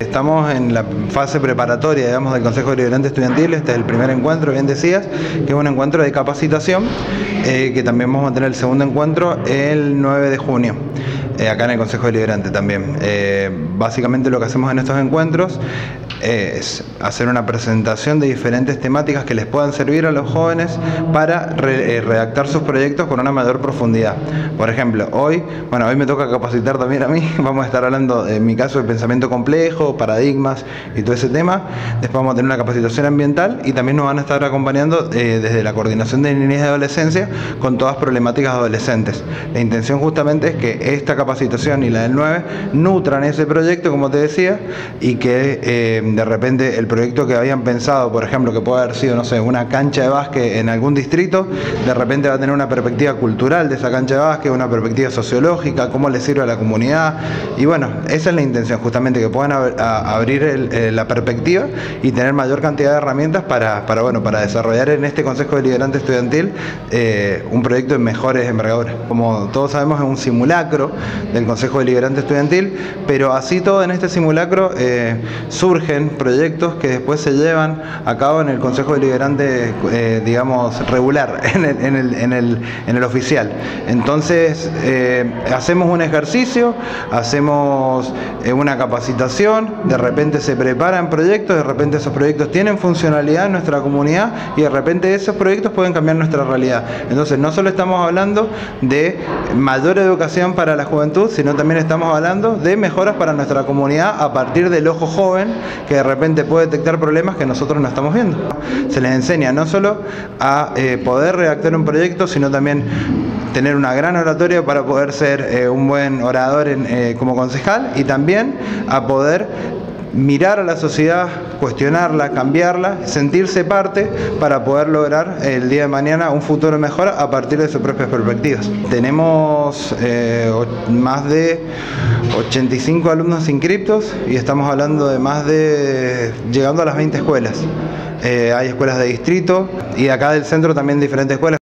Estamos en la fase preparatoria, digamos, del Consejo Deliberante Estudiantil. Este es el primer encuentro, bien decías, que es un encuentro de capacitación, que también vamos a tener el segundo encuentro el 9 de junio. Acá en el Consejo Deliberante también. Básicamente lo que hacemos en estos encuentros es hacer una presentación de diferentes temáticas que les puedan servir a los jóvenes para redactar sus proyectos con una mayor profundidad. Por ejemplo, hoy me toca capacitar también a mí. Vamos a estar hablando, en mi caso, de pensamiento complejo, paradigmas y todo ese tema. Después vamos a tener una capacitación ambiental y también nos van a estar acompañando desde la coordinación de niñez y adolescencia con todas problemáticas adolescentes. La intención justamente es que esta capacitación y la del 9 nutran ese proyecto, como te decía, y que de repente el proyecto que habían pensado, por ejemplo, que puede haber sido, no sé, una cancha de básquet en algún distrito, de repente va a tener una perspectiva cultural de esa cancha de básquet, una perspectiva sociológica, cómo le sirve a la comunidad. Y bueno, esa es la intención, justamente, que puedan abrir la perspectiva y tener mayor cantidad de herramientas para desarrollar en este Consejo Deliberante Estudiantil un proyecto de mejores envergaduras. Como todos sabemos, es un simulacro del Consejo Deliberante Estudiantil, pero así todo en este simulacro surgen proyectos que después se llevan a cabo en el Consejo Deliberante, regular, en el oficial. Entonces, hacemos un ejercicio, hacemos una capacitación, de repente se preparan proyectos, de repente esos proyectos tienen funcionalidad en nuestra comunidad y de repente esos proyectos pueden cambiar nuestra realidad. Entonces, no solo estamos hablando de mayor educación para la juventud, sino también estamos hablando de mejoras para nuestra comunidad a partir del ojo joven, que de repente puede detectar problemas que nosotros no estamos viendo. Se les enseña no solo a poder redactar un proyecto, sino también tener una gran oratoria para poder ser un buen orador como concejal, y también a poder mirar a la sociedad, cuestionarla, cambiarla, sentirse parte para poder lograr el día de mañana un futuro mejor a partir de sus propias perspectivas. Tenemos más de 85 alumnos inscriptos y estamos hablando de llegando a las 20 escuelas. Hay escuelas de distrito y acá del centro también diferentes escuelas.